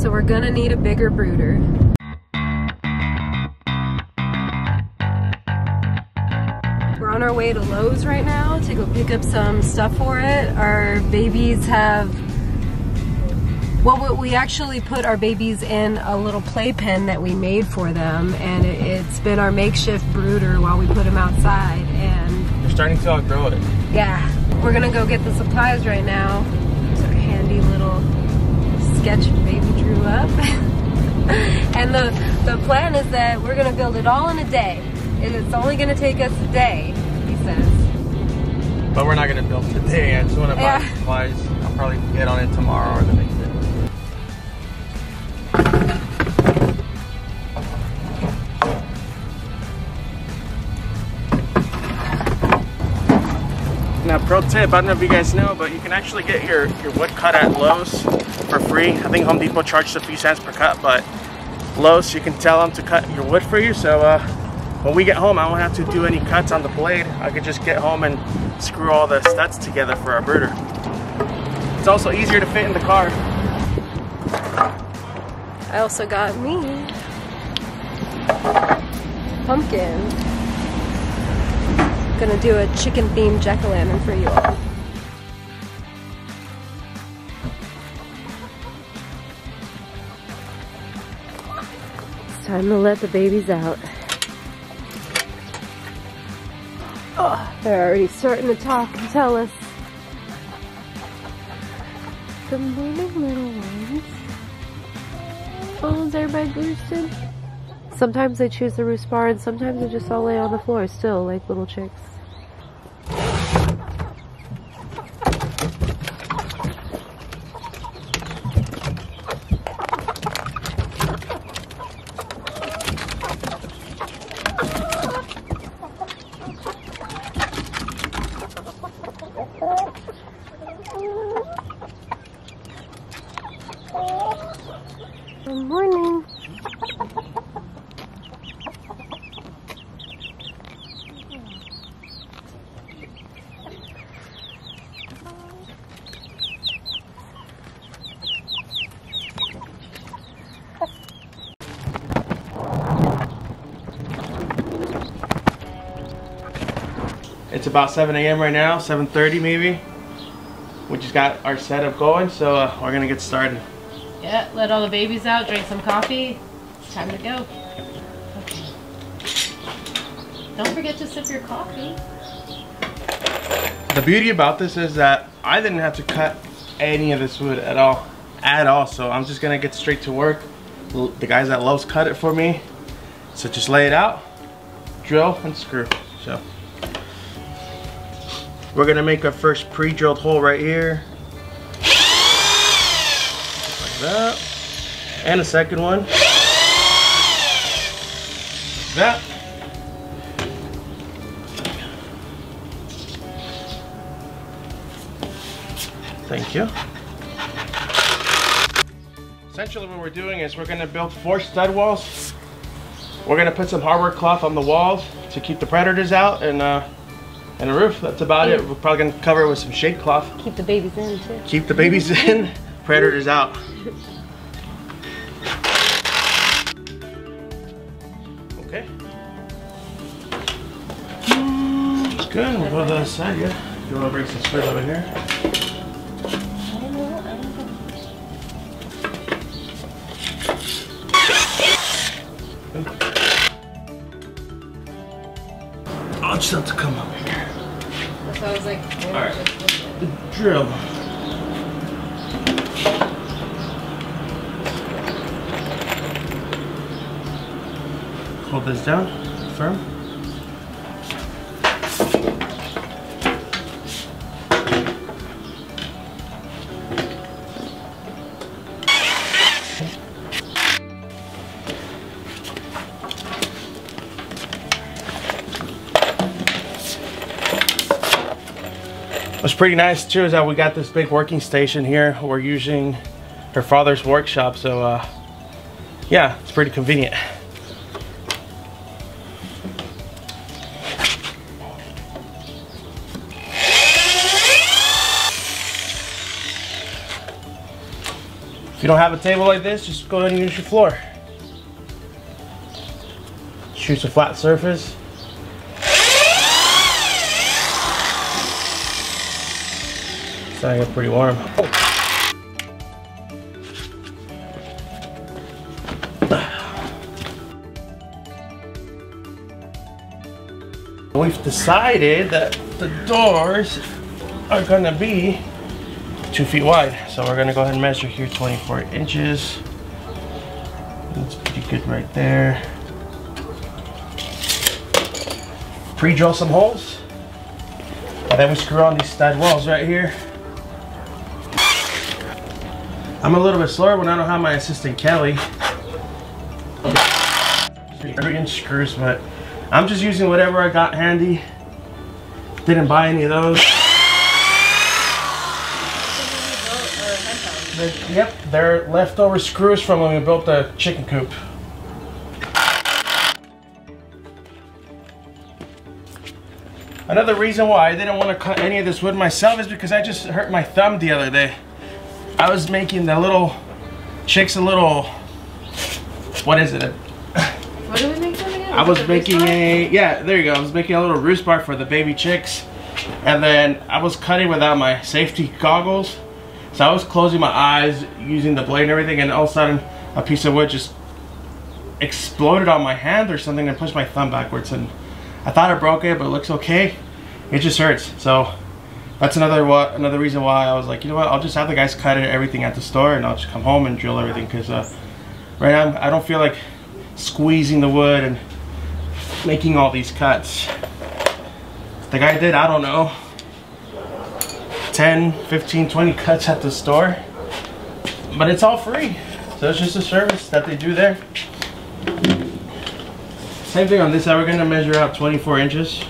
So we're gonna need a bigger brooder. We're on our way to Lowe's right now to go pick up some stuff for it. Our babies have, well, we actually put our babies in a little playpen that we made for them, and it's been our makeshift brooder while we put them outside, and we're starting to outgrow it. Yeah. We're gonna go get the supplies right now. There's our handy little sketch baby drew up. And the plan is that we're gonna build it all in a day. It's only gonna take us a day, he says. But we're not gonna build today. I just wanna buy supplies. I'll probably get on it tomorrow or the next day. Now, pro tip, I don't know if you guys know, but you can actually get your wood cut at Lowe's for free. I think Home Depot charges a few cents per cut, but Lowe's, you can tell them to cut your wood for you. So when we get home, I won't have to do any cuts on the blade. I could just get home and screw all the studs together for our brooder. It's also easier to fit in the car. I also got me pumpkin. Gonna do a chicken themed jack-o'-lantern for you all. It's time to let the babies out. Oh, they're already starting to talk and tell us. Good morning, little ones. Oh, is everybody roosting? Sometimes they choose the roost bar, and sometimes they just all lay on the floor still like little chicks. Good morning. It's about 7 a.m. right now, 7:30 maybe. We just got our setup going, so we're gonna get started. Yeah, let all the babies out, drink some coffee. It's time to go. Okay. Don't forget to sip your coffee. The beauty about this is that I didn't have to cut any of this wood at all. So I'm just gonna get straight to work. The guys at Lowe's cut it for me. So just lay it out, drill and screw. So we're gonna make our first pre-drilled hole right here. That, and a second one that. Thank you. Essentially what we're doing is we're going to build 4 stud walls. We're going to put some hardware cloth on the walls to keep the predators out, and a roof. That's about it. We're probably going to cover it with some shade cloth. Keep the babies in too. Keep the babies in. Predators out. Okay. Good. We'll go to the other side. Yeah. You want to bring some screws over here? Good. I'll just have to come up here. So I was like, all right. Drill. Hold this down, firm. What's pretty nice too is that we got this big working station here. We're using her father's workshop, so yeah, it's pretty convenient. don't have a table like this, just go ahead and use your floor. Choose a flat surface. It's starting to get pretty warm. Oh. We've decided that the doors are going to be 2 feet wide. So we're going to go ahead and measure here 24 inches. That's pretty good right there. Pre-drill some holes. And then we screw on these stud walls right here. I'm a little bit slower when I don't have my assistant Kelly. 3-inch screws, but I'm just using whatever I got handy. Didn't buy any of those. Yep, they're leftover screws from when we built the chicken coop. Another reason why I didn't want to cut any of this wood myself is because I just hurt my thumb the other day. I was making the little chicks a little, what is it? What do we make them? I was making a, yeah, there you go. I was making a little roost bar for the baby chicks. And then I was cutting without my safety goggles. So I was closing my eyes, using the blade and everything, and all of a sudden a piece of wood just exploded on my hand or something and pushed my thumb backwards. And I thought I broke it, but it looks okay. It just hurts. So that's another reason why I was like, you know what, I'll just have the guys cut it, everything at the store, and I'll just come home and drill everything. Because right now I don't feel like squeezing the wood and making all these cuts. The guy did, I don't know, 10, 15, 20 cuts at the store, but it's all free. So it's just a service that they do there. Same thing on this side, we're gonna measure out 24 inches.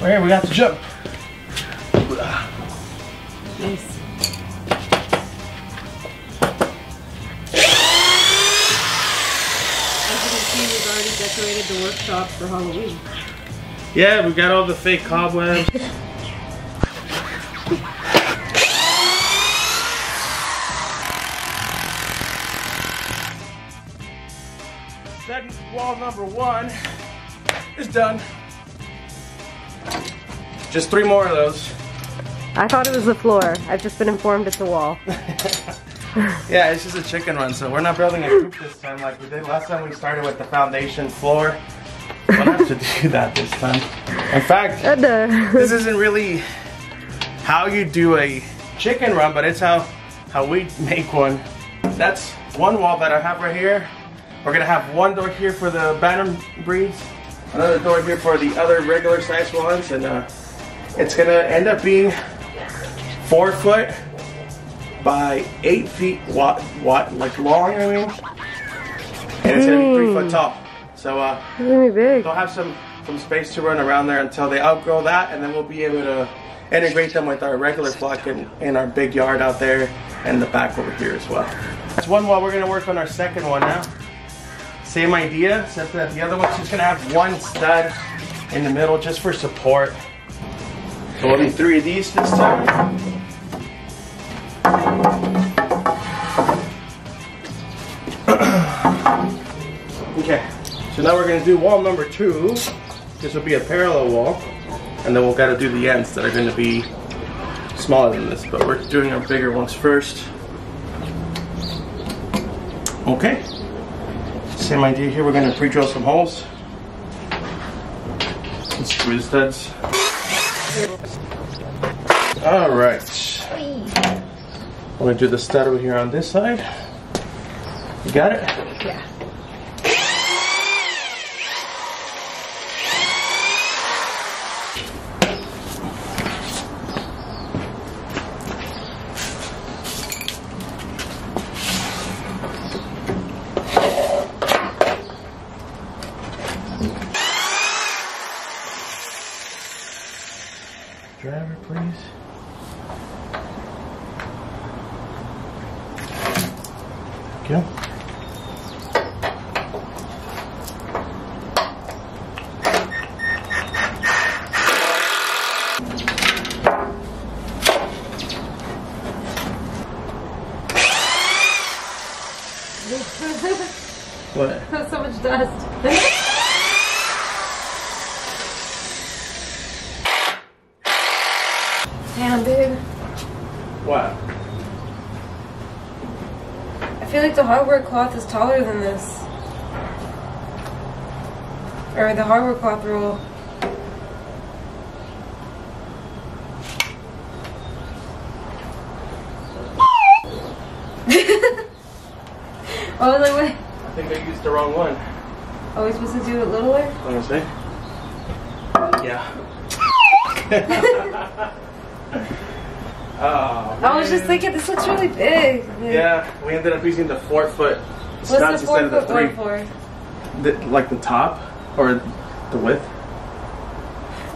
Alright, we got the jump. Nice. As you can see, we've already decorated the workshop for Halloween. Yeah, we've got all the fake cobwebs. Second wall number one is done. Just 3 more of those. I thought it was the floor. I've just been informed it's a wall. Yeah, it's just a chicken run, so we're not building a coop this time like we did last time. We started with the foundation floor. We'll have to do that this time. In fact, this isn't really how you do a chicken run, but it's how we make one. That's one wall that I have right here. We're gonna have one door here for the bantam breeds, another door here for the other regular size ones, and it's gonna end up being 4 foot by 8 feet like long, I mean, and it's gonna be 3 foot tall. So really big. They'll have some space to run around there until they outgrow that, and then we'll be able to integrate them with our regular flock in our big yard out there and the back over here as well. That's one wall. We're gonna work on our second one now. Same idea, except that the other one's just gonna have one stud in the middle just for support. So we'll need 3 of these this time. Okay, so now we're gonna do wall number 2. This will be a parallel wall, and then we'll gotta do the ends that are gonna be smaller than this, but we're doing our bigger ones first. Okay, same idea here, we're gonna pre-drill some holes and screw the studs. All right, I'm gonna do the stud over here on this side. You got it? Yeah. Driver, please. Okay. What? That's so much dust. Damn, dude. What? I feel like the hardware cloth is taller than this. Or the hardware cloth roll. What was I with? I think I used the wrong one. Are we supposed to do it littler? Honestly. Yeah. Oh, I was just thinking, this looks really big. Dude. Yeah, we ended up using the 4 foot studs instead of the 3. Like the top or the width.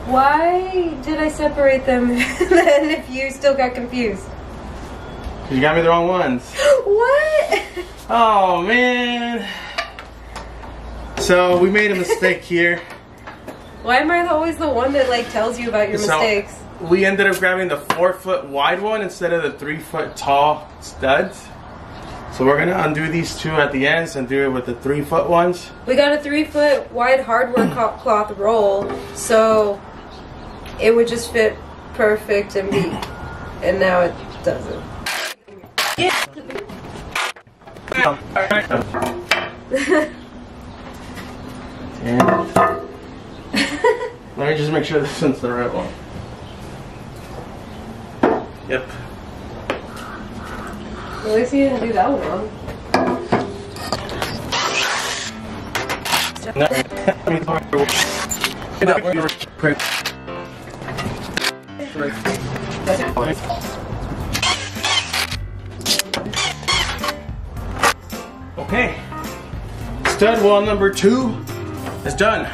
Why did I separate them then if you still got confused? You got me the wrong ones. What? Oh, man. So we made a mistake here. Why am I always the one that like tells you about your mistakes? We ended up grabbing the 4 foot wide one instead of the 3 foot tall studs. So we're gonna undo these two at the ends and do it with the 3 foot ones. We got a 3 foot wide hardware cloth roll, so it would just fit perfect and neat. And now it doesn't. Let me just make sure this one's the right one. Yep. Well, at least you didn't do that one wrong. Okay. Stud wall number 2 is done.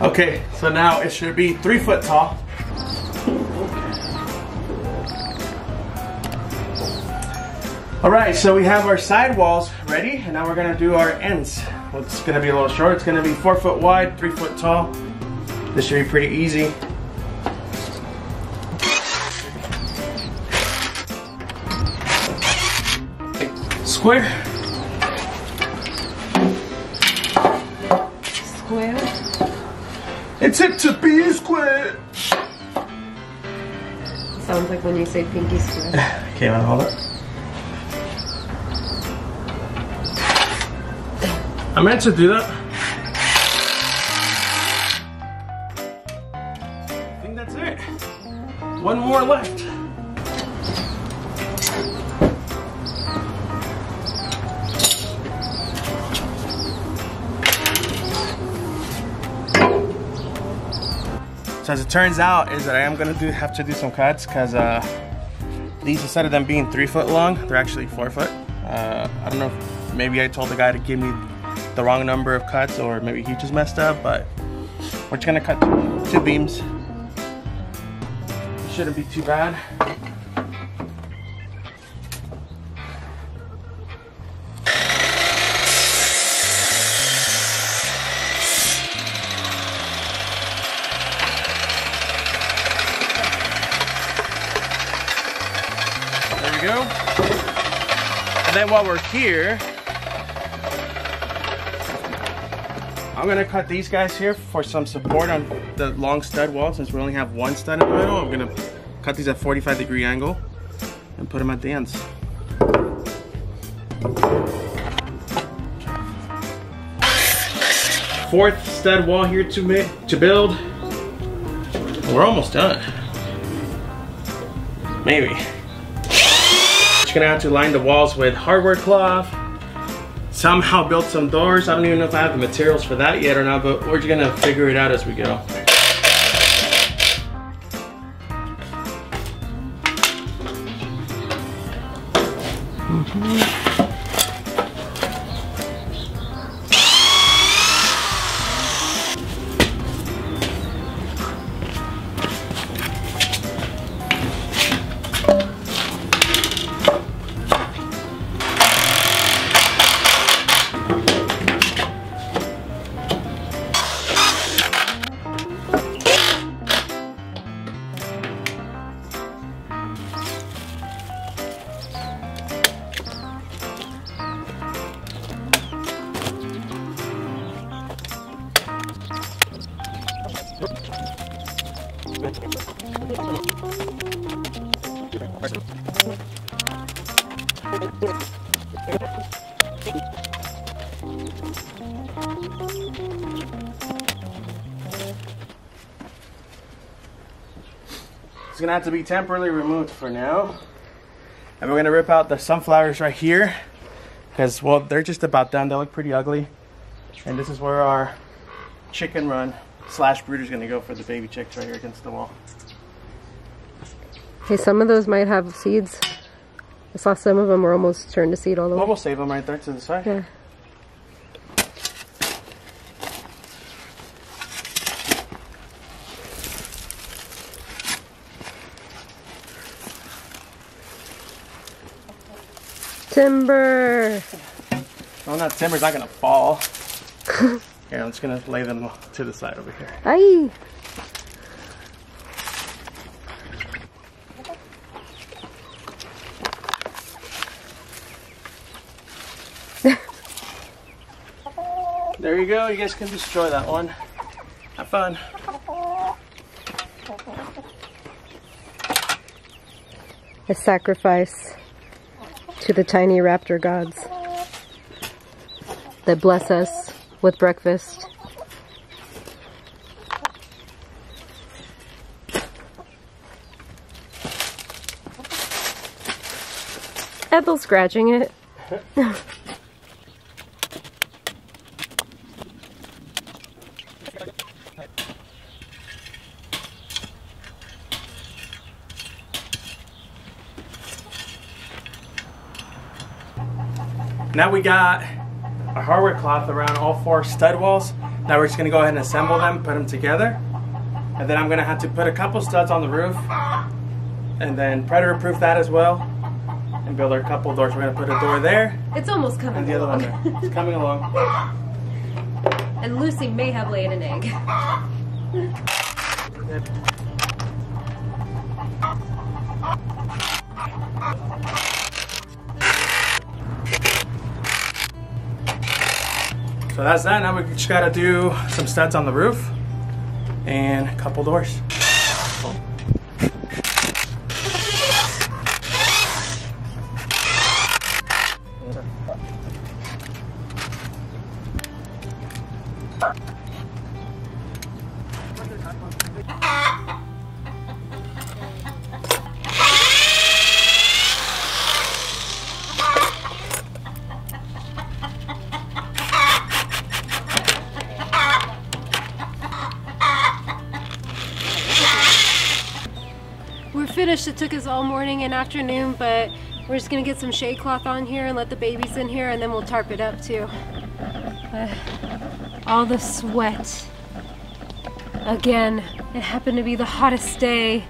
Okay, so now it should be 3 foot tall. Alright, so we have our side walls ready, and now we're going to do our ends. Well, it's going to be a little short. It's going to be 4 foot wide, 3 foot tall. This should be pretty easy. Square. Square. It's it to be square. Sounds like when you say pinky square. Okay, I'll hold it. I meant to do that. I think that's it. One more left. So as it turns out, is that I am gonna have to do some cuts because these, instead of them being 3 foot long, they're actually 4 foot. I don't know. If maybe I told the guy to give me the wrong number of cuts, or maybe he just messed up, but we're just gonna cut two beams. It shouldn't be too bad. There we go. And then while we're here, I'm gonna cut these guys here for some support on the long stud wall. Since we only have one stud in the middle, I'm gonna cut these at 45-degree angle and put them at the ends. Fourth stud wall here to build. We're almost done. Maybe. Just gonna have to line the walls with hardware cloth. Somehow build some doors. I don't even know if I have the materials for that yet or not, but we're just gonna figure it out as we go. It's gonna have to be temporarily removed for now. And we're gonna rip out the sunflowers right here because, well, they're just about done. They look pretty ugly. And this is where our chicken run slash brooder's gonna go for the baby chicks right here against the wall. Hey, some of those might have seeds. I saw some of them were almost turned to seed all the way. Well, we'll save them right there to the side. Yeah. Timber! Well, that timber's not gonna fall. Here, I'm just gonna lay them to the side over here. Aye! There you go, you guys can destroy that one. Have fun. A sacrifice to the tiny raptor gods that bless us with breakfast. Ethel's scratching it. Now we got our hardware cloth around all four stud walls. Now we're just gonna go ahead and assemble them, put them together. And then I'm gonna have to put a couple studs on the roof and then predator-proof that as well and build our couple doors. We're gonna put a door there. It's almost coming along. And the other one there. It's coming along. And Lucy may have laid an egg. So that's that. Now we just gotta do some studs on the roof and a couple doors. It took us all morning and afternoon, but we're just gonna get some shade cloth on here and let the babies in here, and then we'll tarp it up too. All the sweat. Again, it happened to be the hottest day.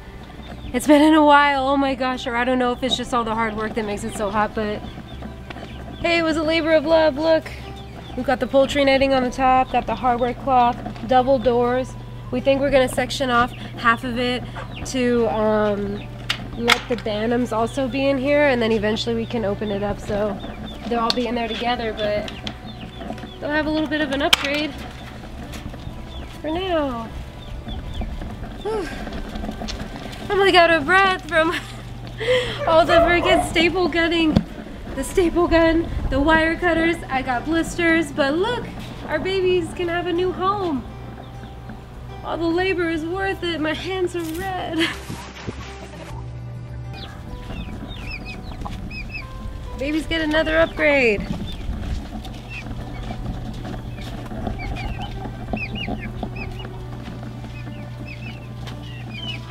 It's been in a while, oh my gosh, or I don't know if it's just all the hard work that makes it so hot, but hey, it was a labor of love. Look, we've got the poultry netting on the top, got the hardware cloth, double doors. We think we're gonna section off half of it to let the Bantams also be in here, and then eventually we can open it up so they'll all be in there together, but they'll have a little bit of an upgrade for now. Whew. I'm like out of breath from all the freaking staple gunning. The staple gun, the wire cutters, I got blisters, but look, our babies can have a new home. All the labor is worth it. My hands are red. Babies get another upgrade. There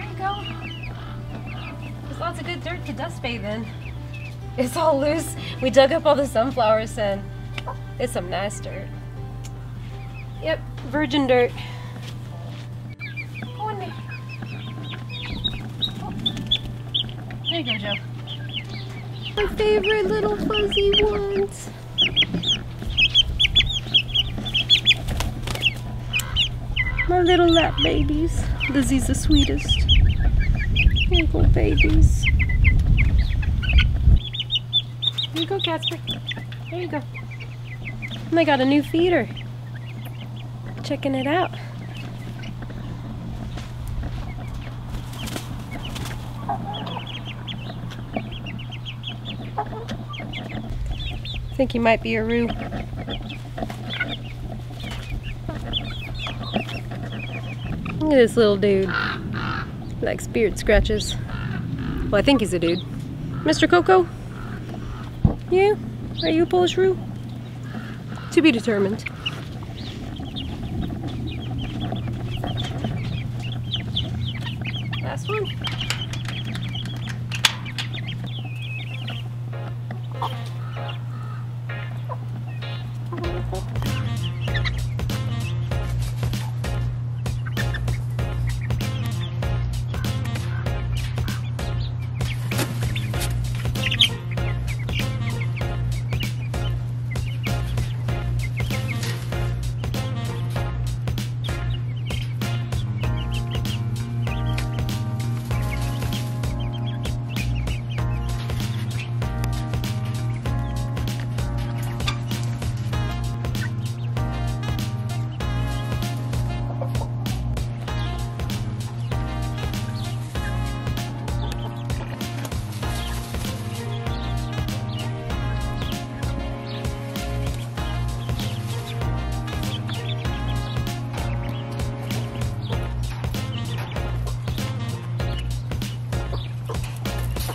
you go. There's lots of good dirt to dust bathe in. It's all loose. We dug up all the sunflowers and it's some nice dirt. Yep, virgin dirt. There you go, Joe. My favorite little fuzzy ones. My little lap babies. Lizzie's the sweetest. Here you go, babies. Here you go, Casper. There you go. And I got a new feeder. Checking it out. I think he might be a roux. Look at this little dude. He likes beard scratches. Well, I think he's a dude. Mr. Coco? Yeah? Are you a Polish roux? To be determined. Last one.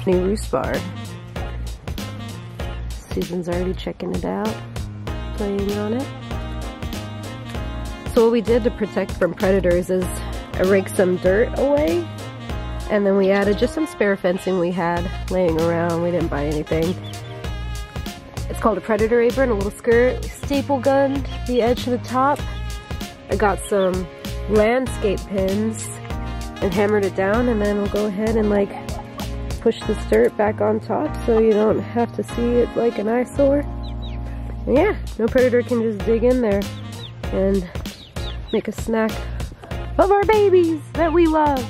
New Roux bar. Susan's already checking it out, playing on it. So what we did to protect from predators is I raked some dirt away, and then we added just some spare fencing we had laying around. We didn't buy anything. It's called a predator apron, a little skirt. Staple gunned the edge to the top. I got some landscape pins and hammered it down, and then we'll go ahead and like push this dirt back on top so you don't have to see it like an eyesore. And yeah, no predator can just dig in there and make a snack of our babies that we love.